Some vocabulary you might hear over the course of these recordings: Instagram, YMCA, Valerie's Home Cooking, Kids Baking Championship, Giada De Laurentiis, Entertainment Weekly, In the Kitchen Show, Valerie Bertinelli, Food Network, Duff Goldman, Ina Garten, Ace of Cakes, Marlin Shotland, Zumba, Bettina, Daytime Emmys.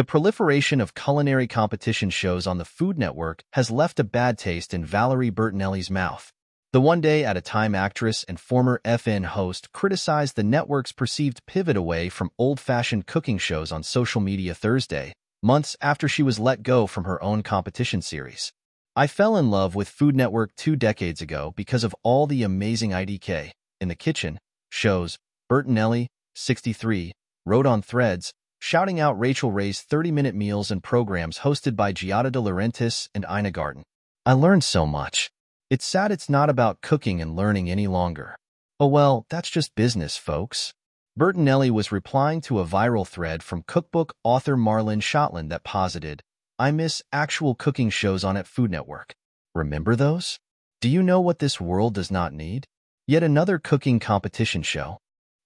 The proliferation of culinary competition shows on the Food Network has left a bad taste in Valerie Bertinelli's mouth. The one-day-at-a-time actress and former FN host criticized the network's perceived pivot away from old-fashioned cooking shows on social media Thursday, months after she was let go from her own competition series. "I fell in love with Food Network 2 decades ago because of all the amazing IDK, In the Kitchen, shows," Bertinelli, 63, wrote on Threads, shouting out Rachel Ray's 30-minute meals and programs hosted by Giada De Laurentiis and Ina Garten. "I learned so much. It's sad it's not about cooking and learning any longer. Oh well, that's just business, folks." Bertinelli was replying to a viral thread from cookbook author Marlin Shotland that posited, "I miss actual cooking shows on at Food Network. Remember those? Do you know what this world does not need? Yet another cooking competition show."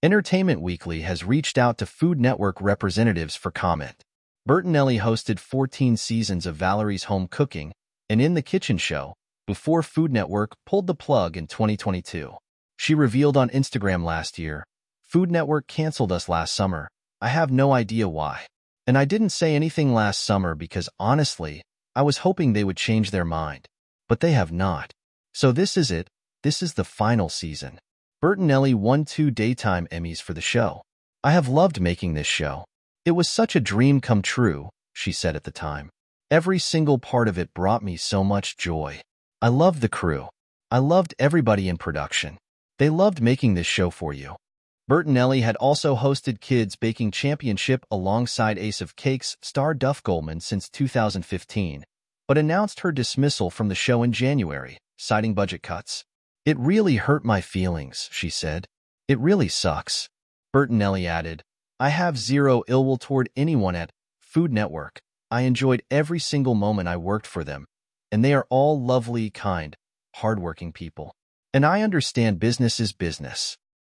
Entertainment Weekly has reached out to Food Network representatives for comment. Bertinelli hosted 14 seasons of Valerie's Home Cooking and In the Kitchen Show before Food Network pulled the plug in 2022. She revealed on Instagram last year, "Food Network canceled us last summer. I have no idea why. And I didn't say anything last summer because, honestly, I was hoping they would change their mind. But they have not. So this is it. This is the final season." Bertinelli won 2 Daytime Emmys for the show. "I have loved making this show. It was such a dream come true," she said at the time. "Every single part of it brought me so much joy. I loved the crew. I loved everybody in production. They loved making this show for you." Bertinelli had also hosted Kids Baking Championship alongside Ace of Cakes star Duff Goldman since 2015, but announced her dismissal from the show in January, citing budget cuts. "It really hurt my feelings," she said. "It really sucks." Bertinelli added, "I have zero ill will toward anyone at Food Network. I enjoyed every single moment I worked for them, and they are all lovely, kind, hardworking people. And I understand business is business.